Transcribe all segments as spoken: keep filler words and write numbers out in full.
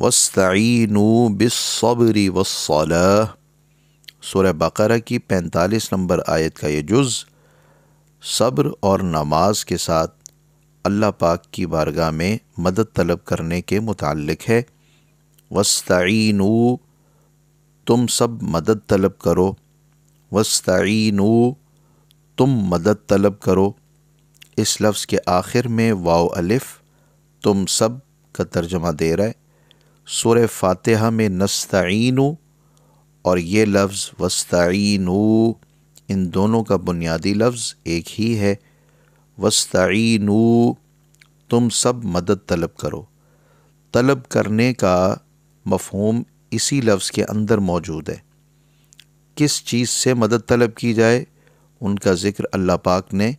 واستعینوا بالصبر والصلاة سورہ بقرہ کی پینتالیس نمبر آیت کا یہ جز صبر اور نماز کے ساتھ اللہ پاک کی بارگاہ میں مدد طلب کرنے کے متعلق ہے۔ وَاسْتَعِينُوا تم سب مدد طلب کرو، وَاسْتَعِينُوا تم مدد طلب کرو۔ اس لفظ کے آخر میں واو الف تم سب کا ترجمہ دے رہا ہے۔ سورہ فاتحہ میں نَسْتَعِينُوا اور یہ لفظ وَاسْتَعِينُوا ان دونوں کا بنیادی لفظ ایک ہی ہے۔ وَاسْتَعِينُوا تم سب مدد طلب کرو، طلب کرنے کا مفہوم اسی لفظ کے اندر موجود ہے۔ کس چیز سے مدد طلب کی جائے ان کا ذکر اللہ پاک نے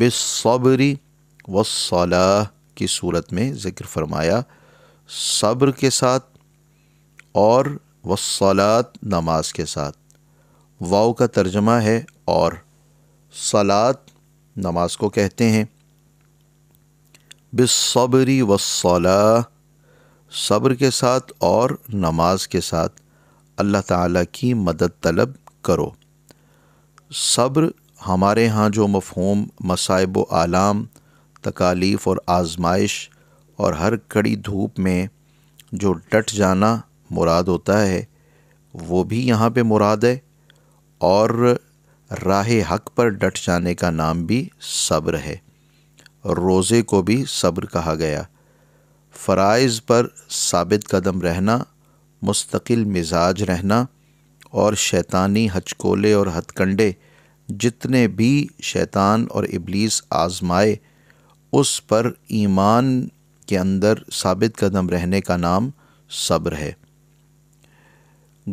بالصبر والصلاة کی صورت میں ذکر فرمایا، صبر کے ساتھ اور والصلاة نماز کے ساتھ۔ واو کا ترجمہ ہے اور، صلاة نماز کو کہتے ہیں۔ بالصبر والصلاة صبر کے ساتھ اور نماز کے ساتھ اللہ تعالیٰ کی مدد طلب کرو۔ صبر ہمارے ہاں جو مفہوم مصائب و آلام، تکالیف اور آزمائش اور ہر کڑی دھوپ میں جو ڈٹ جانا مراد ہوتا ہے وہ بھی یہاں پہ مراد ہے، اور راہ حق پر ڈٹ جانے کا نام بھی صبر ہے۔ روزے کو بھی صبر کہا گیا۔ فرائض پر ثابت قدم رہنا، مستقل مزاج رہنا، اور شیطانی ہچکولے اور ہتھکنڈے جتنے بھی شیطان اور ابلیس آزمائے اس پر ایمان کے اندر ثابت قدم رہنے کا نام صبر ہے۔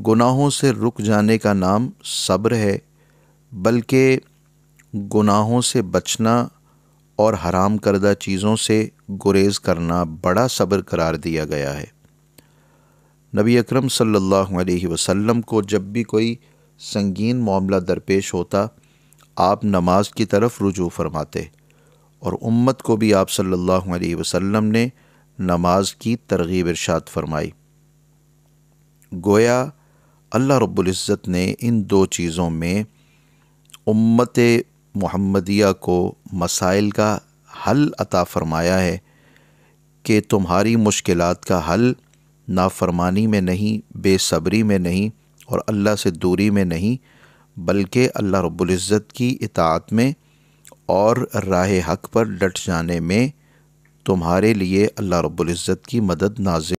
گناہوں سے رک جانے کا نام صبر ہے، بلکہ گناہوں سے بچنا اور حرام کردہ چیزوں سے گریز کرنا بڑا صبر قرار دیا گیا ہے۔ نبی اکرم صلی اللہ علیہ وسلم کو جب بھی کوئی سنگین معاملہ درپیش ہوتا آپ نماز کی طرف رجوع فرماتے، اور امت کو بھی آپ صلی اللہ علیہ وسلم نے نماز کی ترغیب ارشاد فرمائی۔ گویا اللہ رب العزت نے ان دو چیزوں میں امت محمدیہ کو مسائل کا حل عطا فرمایا ہے کہ تمہاری مشکلات کا حل نافرمانی میں نہیں، بے صبری میں نہیں، اور اللہ سے دوری میں نہیں، بلکہ اللہ رب العزت کی اطاعت میں اور راہ حق پر ڈٹ جانے میں تمہارے لیے اللہ رب العزت کی مدد نازل